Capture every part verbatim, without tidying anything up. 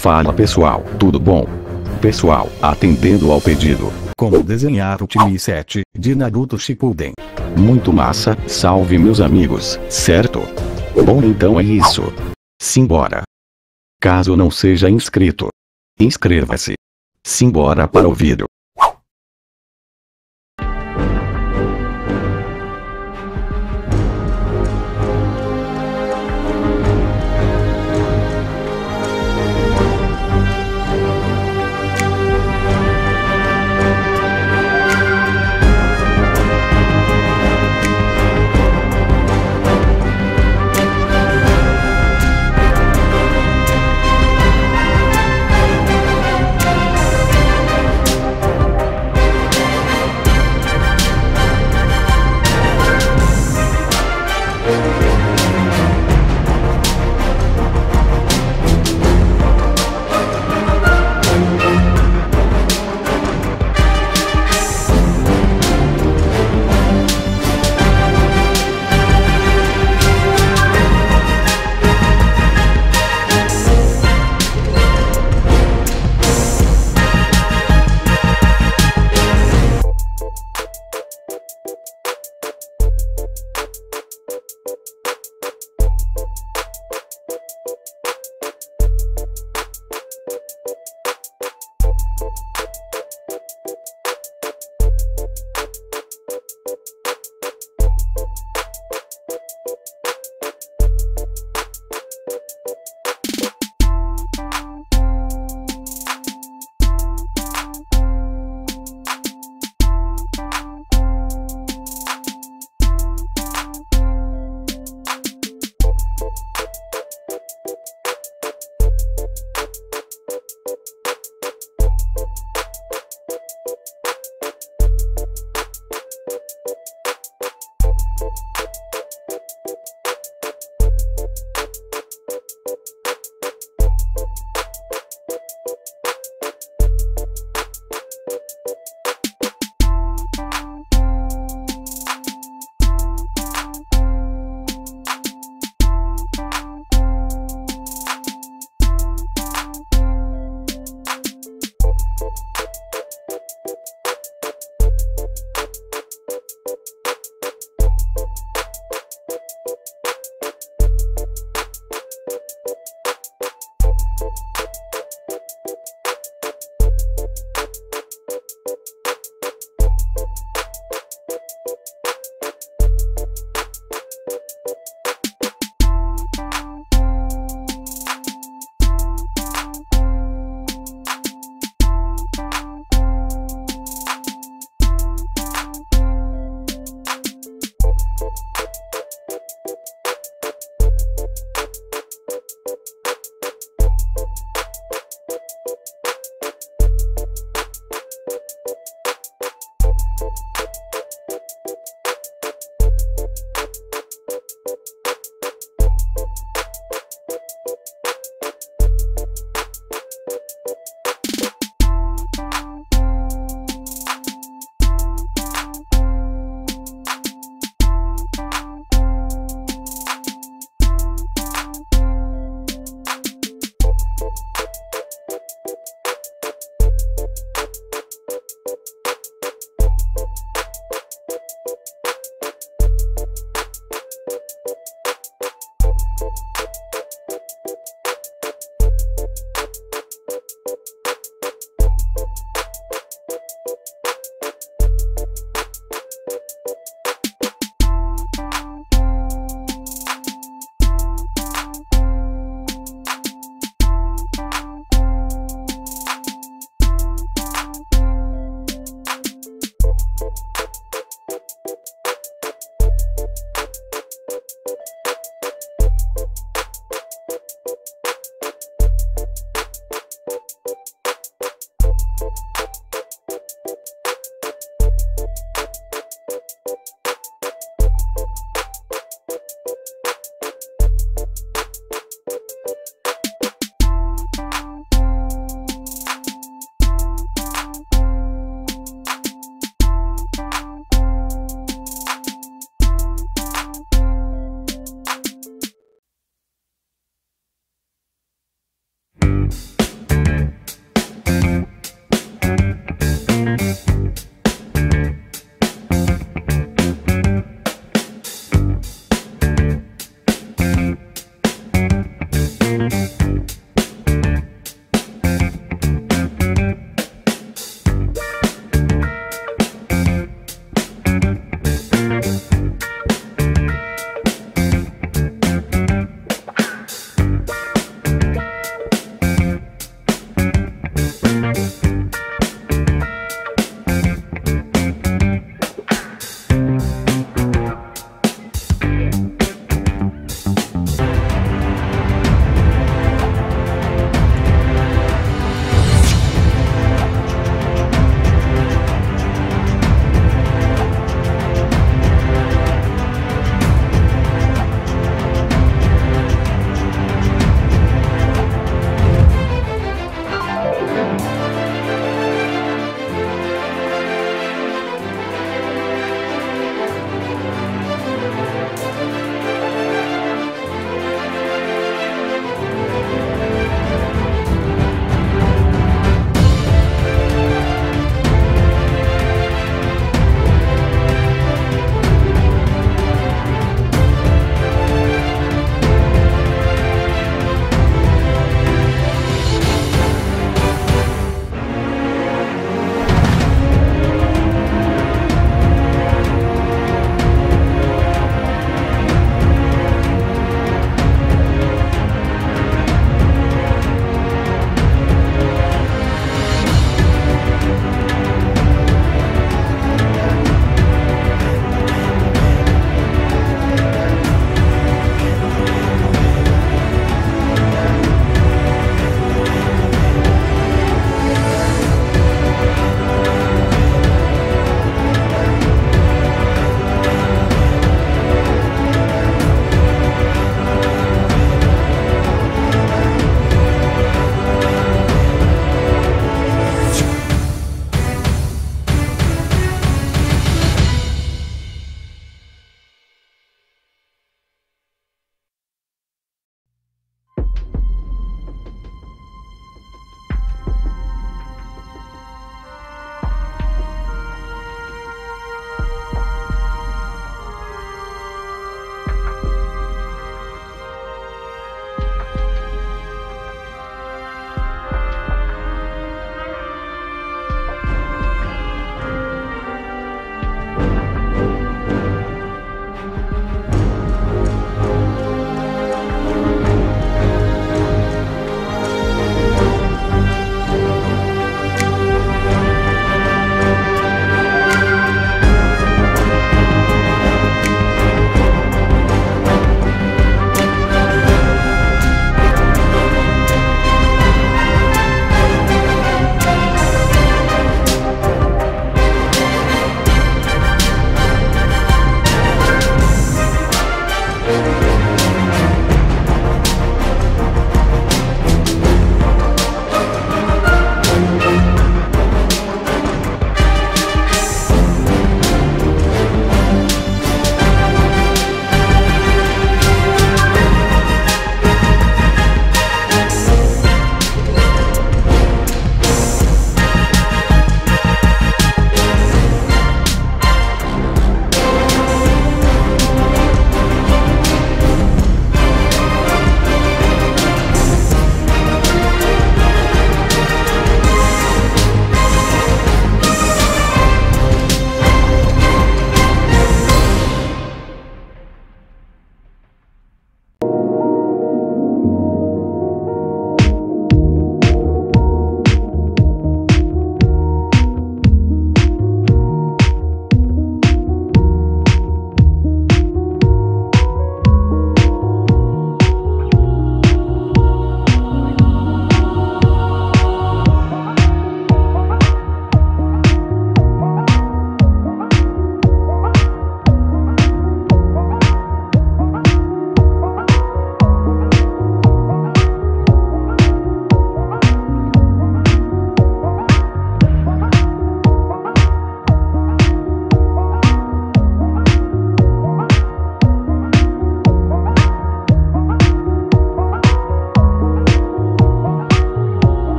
Fala pessoal, tudo bom? Pessoal, atendendo ao pedido, como desenhar o time sete, de Naruto Shippuden. Muito massa, salve meus amigos, certo? Bom, então é isso. Simbora. Caso não seja inscrito, inscreva-se. Simbora para o vídeo.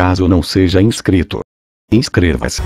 Caso não seja inscrito, inscreva-se.